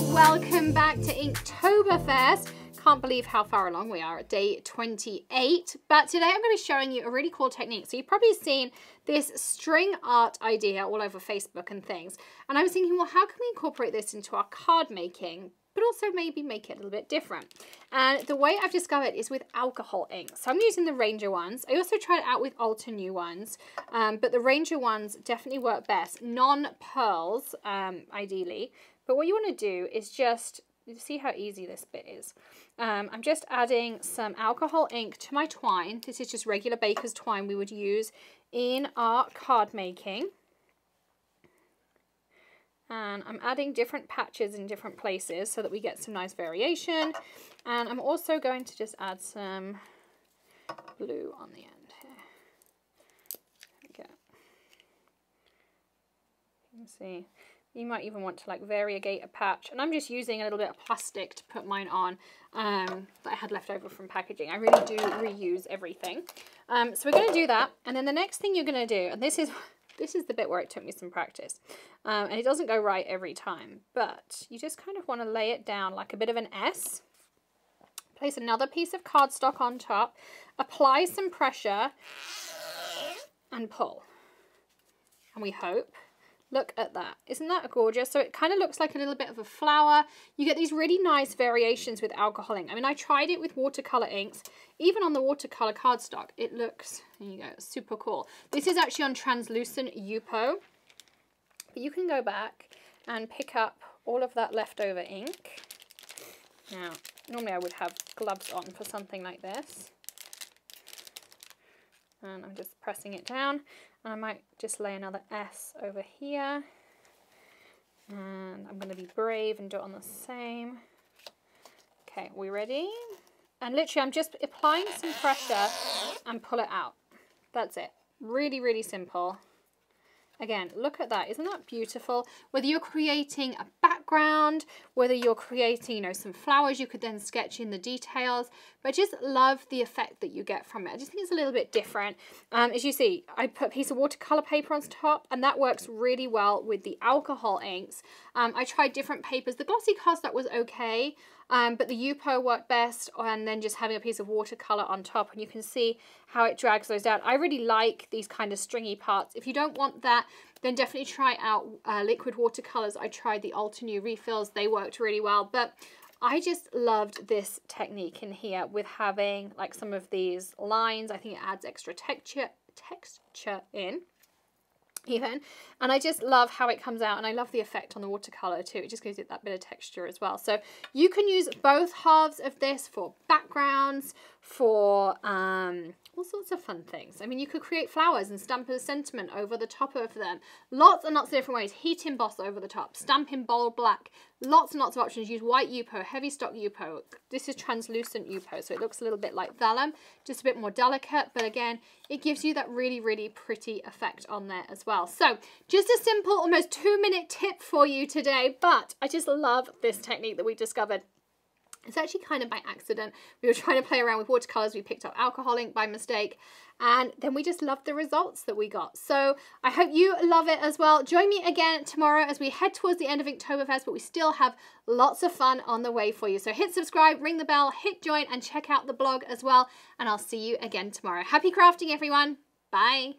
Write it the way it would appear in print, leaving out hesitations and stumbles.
Welcome back to Inktoberfest. Can't believe how far along we are at day 28, but today I'm going to be showing you a really cool technique. So you've probably seen this string art idea all over Facebook and things, and I was thinking, well, how can we incorporate this into our card making, but also maybe make it a little bit different? And the way I've discovered is with alcohol inks. So I'm using the Ranger ones. I also tried it out with Altenew ones, but the Ranger ones definitely work best. Non-pearls, ideally. But what you want to do is just, you see how easy this bit is. I'm just adding some alcohol ink to my twine. This is just regular baker's twine we would use in our card making. And I'm adding different patches in different places so that we get some nice variation. And I'm also going to just add some blue on the end here. There we go. You can see. You might even want to like variegate a patch. And I'm just using a little bit of plastic to put mine on that I had left over from packaging. I really do reuse everything. So we're going to do that. And then the next thing you're going to do, and this is the bit where it took me some practice. And it doesn't go right every time, but you just kind of want to lay it down like a bit of an S. Place another piece of cardstock on top, apply some pressure and pull. And we hope. Look at that. Isn't that gorgeous? So it kind of looks like a little bit of a flower. You get these really nice variations with alcohol ink. I mean, I tried it with watercolor inks. Even on the watercolor cardstock, it looks, there you go, super cool. This is actually on translucent Yupo. But you can go back and pick up all of that leftover ink. Now, normally I would have gloves on for something like this. And I'm just pressing it down. And I might just lay another S over here. And I'm going to be brave and do it on the same. Okay, we ready? And literally, I'm just applying some pressure and pull it out. That's it. Really, really simple. Again, look at that. Isn't that beautiful? Whether you're creating a background, whether you're creating, you know, some flowers, you could then sketch in the details. But I just love the effect that you get from it. I just think it's a little bit different. As you see, I put a piece of watercolor paper on top, and that works really well with the alcohol inks. I tried different papers. The glossy cardstock was okay, but the Yupo worked best, and then just having a piece of watercolor on top, and you can see how it drags those down. I really like these kind of stringy parts. If you don't want that, then definitely try out liquid watercolors. I tried the Altenew refills. They worked really well, but I just loved this technique in here with having like some of these lines. I think it adds extra texture in even, and I just love how it comes out, and I love the effect on the watercolor too. It just gives it that bit of texture as well. So you can use both halves of this for backgrounds, for all sorts of fun things. I mean, you could create flowers and stamp a sentiment over the top of them. Lots and lots of different ways. Heat emboss over the top, stamp in bold black. Lots and lots of options. Use white Yupo, heavy stock Yupo. This is translucent Yupo, so it looks a little bit like vellum, just a bit more delicate. But again, it gives you that really, really pretty effect on there as well. So just a simple, almost 2-minute tip for you today. But I just love this technique that we discovered. It's actually kind of by accident. We were trying to play around with watercolors. We picked up alcohol ink by mistake. And then we just loved the results that we got. So I hope you love it as well. Join me again tomorrow as we head towards the end of Inktoberfest, but we still have lots of fun on the way for you. So hit subscribe, ring the bell, hit join, and check out the blog as well. And I'll see you again tomorrow. Happy crafting, everyone. Bye.